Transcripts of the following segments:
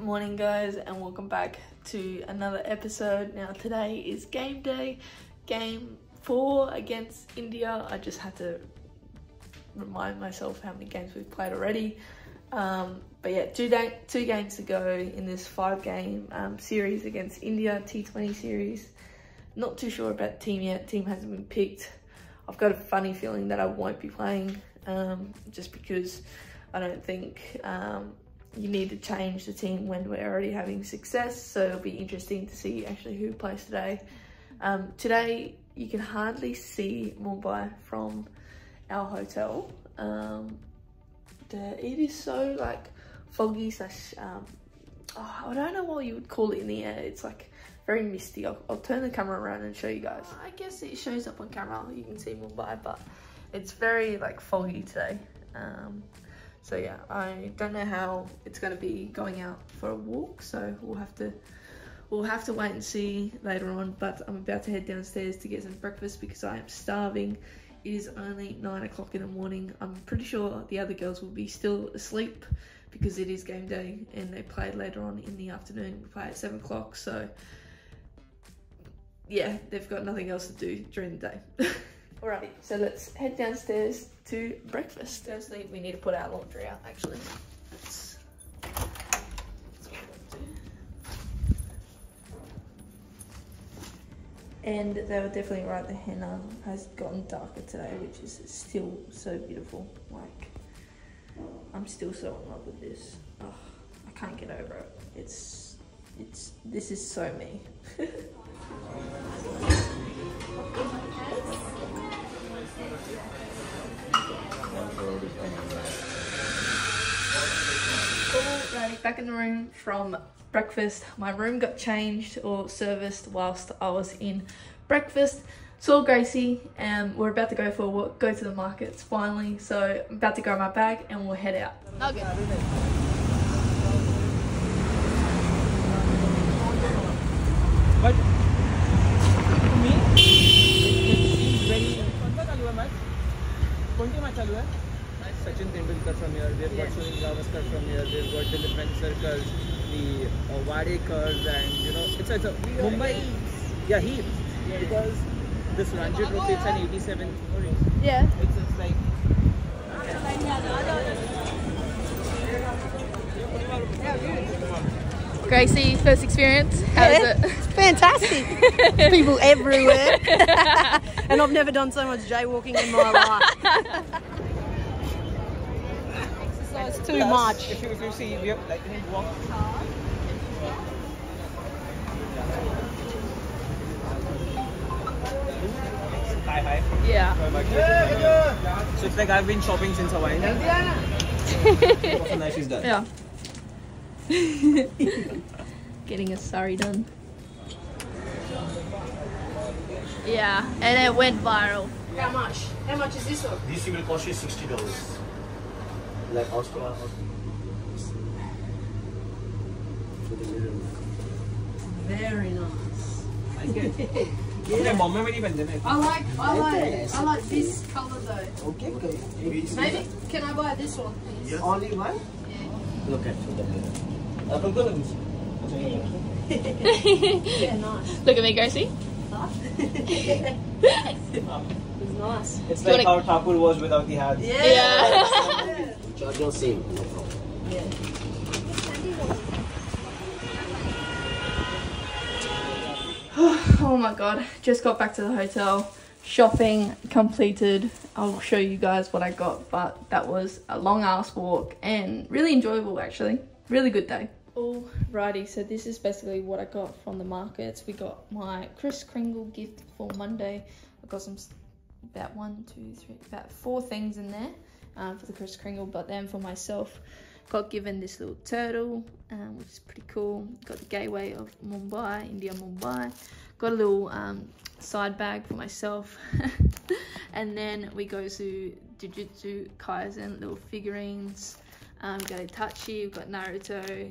Morning guys, and welcome back to another episode. Now today is game day, game 4 against India. I just had to remind myself how many games we've played already. But yeah, two games to go in this 5-game series against India, T20 series. Not too sure about team yet, team hasn't been picked. I've got a funny feeling that I won't be playing just because I don't think you need to change the team when we're already having success, so it'll be interesting to see actually who plays today. Today you can hardly see Mumbai from our hotel. It is so like foggy slash I don't know what you would call it in the air. It's like very misty. I'll turn the camera around and show you guys. I guess it shows up on camera, you can see Mumbai, but it's very like foggy today. So yeah, I don't know how it's going to be going out for a walk, so we'll have to wait and see later on. But I'm about to head downstairs to get some breakfast because I am starving. It is only 9 o'clock in the morning. I'm pretty sure the other girls will be still asleep because it is game day and they play later on in the afternoon. We play at 7 o'clock, so yeah, they've got nothing else to do during the day. Alrighty, so let's head downstairs to breakfast. Firstly, we need to put our laundry out, actually. That's what we're gonna do. And they were definitely right, the henna has gotten darker today, which is still so beautiful. Like, I'm still so in love with this. Oh, I can't get over it. This is so me. Alrighty, back in the room from breakfast. My room got changed or serviced whilst I was in breakfast. Saw Gracie and we're about to go for a walk, go to the markets finally. So I'm about to grab my bag and we'll head out. Okay. But Sachin Tendulkar from here, they've got Sunil Gavaskar from here, they've got the different circles, the Wade curves, and you know, it's a Mumbai, yeah, heaps. Yeah, because this Ranji Trophy, it's an 87th. Yeah. It's like. Gracie, first experience, how is it? It's fantastic. People everywhere. And I've never done so much jaywalking in my life. It's too much. If you see, we have like we walk. Hi. Yeah. So it's like I've been shopping since a while. Now she's done. Yeah. Getting a sari done. Yeah, and it went viral. Yeah. How much? How much is this one? This will cost you $60. Like Australia. Very nice. I like it. Yeah. I like this colour though. Okay, okay. Maybe can I buy this one please? Yes. Only one? Yeah. Look at that. Yeah, nice. Look at me, Gracie. It's nice. It's like how Thakur was without the hats. Yeah. Yeah. Charging same, no problem. Yeah. Oh my god, just got back to the hotel. Shopping completed. I'll show you guys what I got, but that was a long ass walk and really enjoyable actually. Really good day. Alrighty, so this is basically what I got from the markets. We got my Kris Kringle gift for Monday. I got some about 4 things in there for the Kris Kringle, but then for myself, got given this little turtle, which is pretty cool. Got the Gateway of Mumbai, India Mumbai. Got a little side bag for myself. And then we go to Jujutsu Kaisen, little figurines. We've got Itachi, we've got Naruto,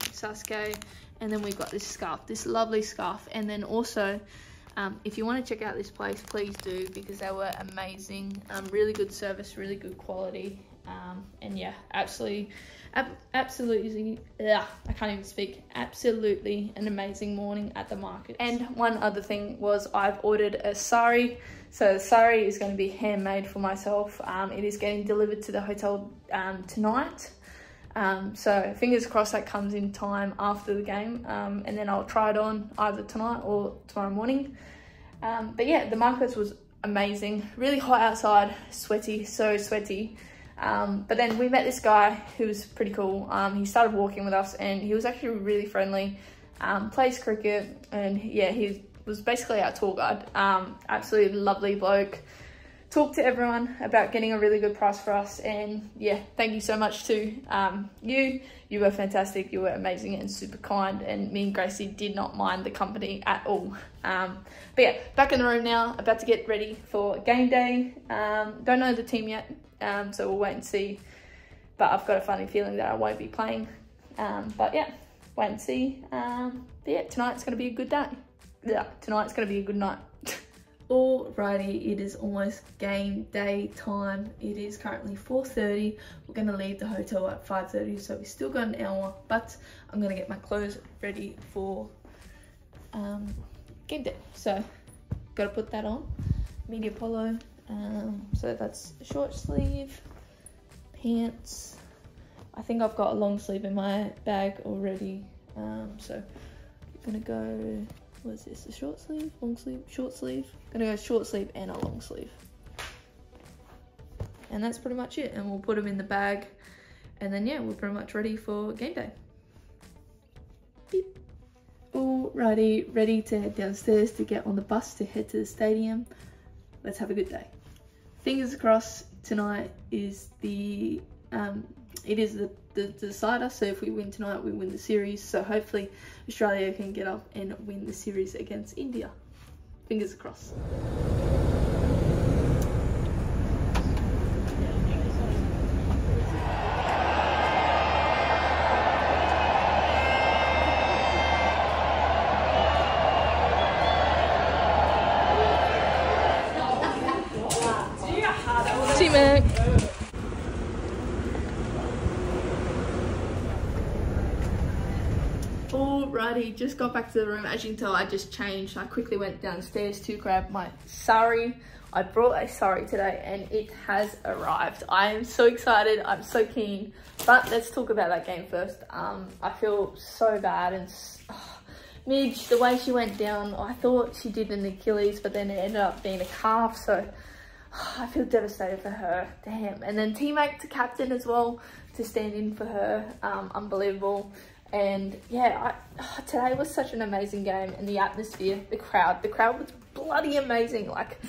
Sasuke, and then we've got this scarf, this lovely scarf. And then also, if you want to check out this place, please do, because they were amazing. Really good service, really good quality. And yeah, absolutely, I can't even speak. Absolutely an amazing morning at the market. And one other thing was I've ordered a sari. So the sari is going to be handmade for myself. It is getting delivered to the hotel tonight. So fingers crossed that comes in time after the game, and then I'll try it on either tonight or tomorrow morning. But yeah, the markets was amazing, really hot outside, sweaty, so sweaty. But then we met this guy who was pretty cool. He started walking with us and he was actually really friendly, plays cricket, and yeah, he was basically our tour guide. Absolutely lovely bloke. Talked to everyone about getting a really good price for us, and yeah, thank you so much to you were fantastic, you were amazing and super kind, and me and Gracie did not mind the company at all. But yeah, back in the room now, about to get ready for game day. Don't know the team yet, so we'll wait and see, but I've got a funny feeling that I won't be playing. But yeah, wait and see. But yeah, tonight's gonna be a good day. Yeah, tonight's gonna be a good night. Alrighty, it is almost game day time. It is currently 4:30. We're going to leave the hotel at 5:30, so we've still got an hour, but I'm going to get my clothes ready for game day. So, got to put that on. Media polo, so that's short sleeve, pants. I think I've got a long sleeve in my bag already, so I'm going to go... What is this, a short sleeve, long sleeve, short sleeve? I'm gonna go short sleeve and a long sleeve. And that's pretty much it. And we'll put them in the bag. And then yeah, we're pretty much ready for game day. Beep. Alrighty, ready to head downstairs to get on the bus to head to the stadium. Let's have a good day. Fingers crossed tonight is the, it is the decider, so if we win tonight, we win the series. So hopefully Australia can get up and win the series against India. Fingers crossed. Alrighty, just got back to the room. As you can tell, I just changed. I quickly went downstairs to grab my sari. I brought a sari today and it has arrived. I am so excited. I'm so keen. But let's talk about that game first. I feel so bad. And Midge, the way she went down, I thought she did an Achilles, but then it ended up being a calf. So I feel devastated for her. Damn. And then teammate to captain as well, to stand in for her. Unbelievable. And yeah, today was such an amazing game, and the atmosphere, the crowd was bloody amazing. Like,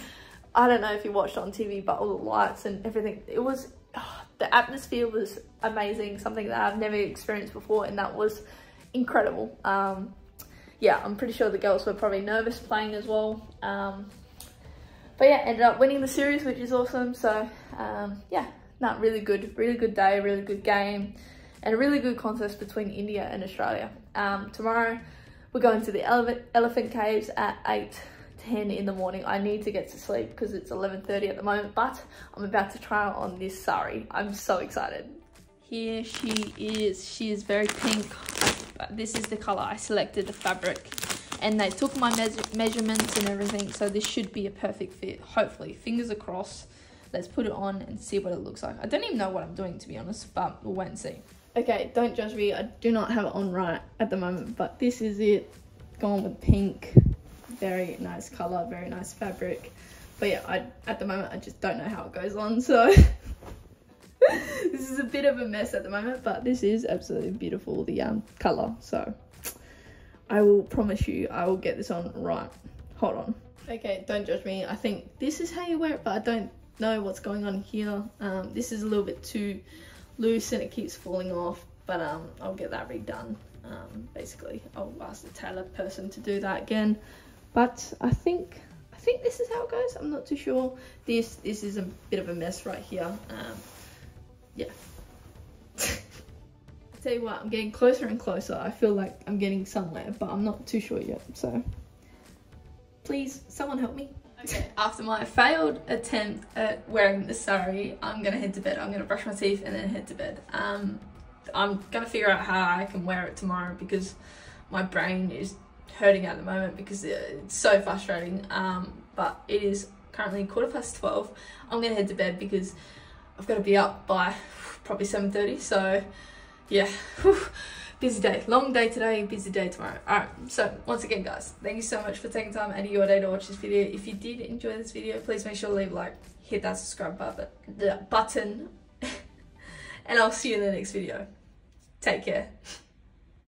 I don't know if you watched on TV, but all the lights and everything, it was, the atmosphere was amazing, something that I've never experienced before, and that was incredible. Yeah, I'm pretty sure the girls were probably nervous playing as well. But yeah, ended up winning the series, which is awesome. So yeah, not really good day, really good game. And a really good contest between India and Australia. Tomorrow we're going to the elephant caves at 8:10 in the morning. I need to get to sleep because it's 11:30 at the moment, but I'm about to try on this sari. I'm so excited. Here she is. She is very pink. This is the color I selected, the fabric, and they took my measurements and everything, so this should be a perfect fit, hopefully. Fingers across. Let's put it on and see what it looks like. I don't even know what I'm doing, to be honest, but we'll wait and see. Okay, don't judge me, I do not have it on right at the moment, but this is it, gone with pink. Very nice colour, very nice fabric. But yeah, at the moment, I just don't know how it goes on, so... This is a bit of a mess at the moment, but this is absolutely beautiful, the colour. So, I will promise you, I will get this on right. Hold on. Okay, don't judge me, I think this is how you wear it, but I don't know what's going on here. This is a little bit too... loose and it keeps falling off, but I'll get that redone. Basically, I'll ask the tailor person to do that again, but I think this is how it goes. I'm not too sure. This is a bit of a mess right here. Yeah. I tell you what, I'm getting closer and closer. I feel like I'm getting somewhere, but I'm not too sure yet, so please someone help me. Okay. After my failed attempt at wearing the sari, I'm gonna head to bed. I'm gonna brush my teeth and then head to bed. I'm gonna figure out how I can wear it tomorrow because my brain is hurting at the moment because it's so frustrating. But it is currently 12:15. I'm gonna head to bed because I've got to be up by probably 7:30. So yeah. Busy day, long day today, busy day tomorrow. All right, so once again, guys, thank you so much for taking time out of your day to watch this video. If you did enjoy this video, please make sure to leave a like, hit that subscribe button, and I'll see you in the next video. Take care.